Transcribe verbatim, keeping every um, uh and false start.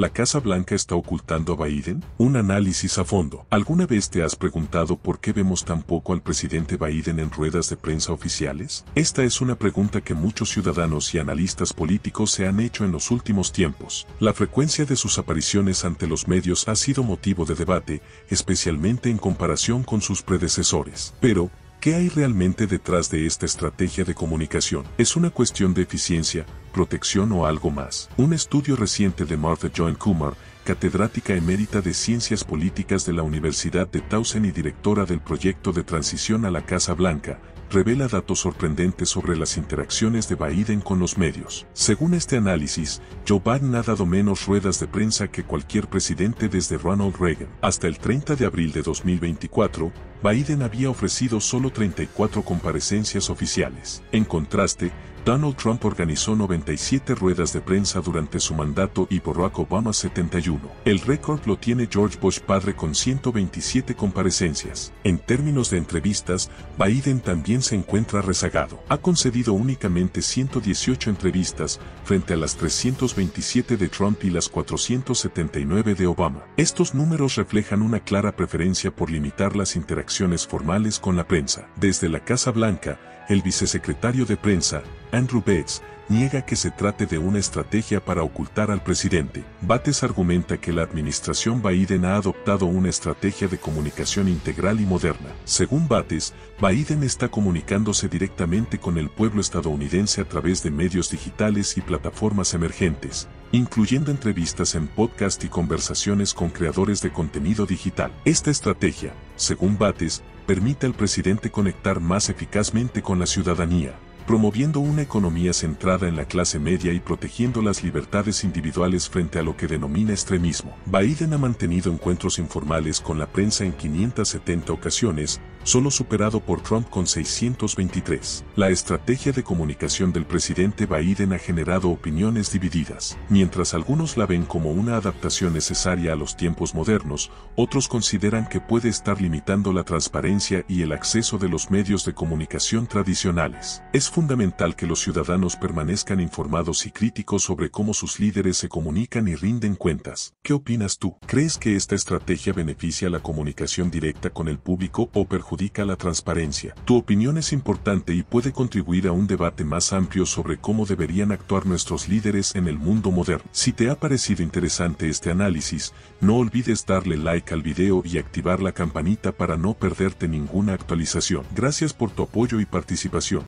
¿La Casa Blanca está ocultando a Biden? Un análisis a fondo. ¿Alguna vez te has preguntado por qué vemos tan poco al presidente Biden en ruedas de prensa oficiales? Esta es una pregunta que muchos ciudadanos y analistas políticos se han hecho en los últimos tiempos. La frecuencia de sus apariciones ante los medios ha sido motivo de debate, especialmente en comparación con sus predecesores. Pero, ¿qué hay realmente detrás de esta estrategia de comunicación? ¿Es una cuestión de eficiencia, protección o algo más? Un estudio reciente de Martha Joan Kumar, catedrática emérita de Ciencias Políticas de la Universidad de Towson y directora del proyecto de transición a la Casa Blanca, revela datos sorprendentes sobre las interacciones de Biden con los medios. Según este análisis, Joe Biden ha dado menos ruedas de prensa que cualquier presidente desde Ronald Reagan. Hasta el treinta de abril de dos mil veinticuatro, Biden había ofrecido solo treinta y cuatro comparecencias oficiales. En contraste, Donald Trump organizó noventa y siete ruedas de prensa durante su mandato y Barack Obama setenta y uno. El récord lo tiene George Bush padre con ciento veintisiete comparecencias. En términos de entrevistas, Biden también se encuentra rezagado. Ha concedido únicamente ciento dieciocho entrevistas, frente a las trescientas veintisiete de Trump y las cuatrocientas setenta y nueve de Obama. Estos números reflejan una clara preferencia por limitar las interacciones formales con la prensa. Desde la Casa Blanca, el vicesecretario de prensa, Andrew Bates, niega que se trate de una estrategia para ocultar al presidente. Bates argumenta que la administración Biden ha adoptado una estrategia de comunicación integral y moderna. Según Bates, Biden está comunicándose directamente con el pueblo estadounidense a través de medios digitales y plataformas emergentes, incluyendo entrevistas en podcast y conversaciones con creadores de contenido digital. Esta estrategia, según Bates, permite al presidente conectar más eficazmente con la ciudadanía, promoviendo una economía centrada en la clase media y protegiendo las libertades individuales frente a lo que denomina extremismo. Biden ha mantenido encuentros informales con la prensa en quinientas setenta ocasiones, solo superado por Trump con seiscientas veintitrés. La estrategia de comunicación del presidente Biden ha generado opiniones divididas. Mientras algunos la ven como una adaptación necesaria a los tiempos modernos, otros consideran que puede estar limitando la transparencia y el acceso de los medios de comunicación tradicionales. Es fundamental fundamental que los ciudadanos permanezcan informados y críticos sobre cómo sus líderes se comunican y rinden cuentas. ¿Qué opinas tú? ¿Crees que esta estrategia beneficia la comunicación directa con el público o perjudica la transparencia? Tu opinión es importante y puede contribuir a un debate más amplio sobre cómo deberían actuar nuestros líderes en el mundo moderno. Si te ha parecido interesante este análisis, no olvides darle like al video y activar la campanita para no perderte ninguna actualización. Gracias por tu apoyo y participación.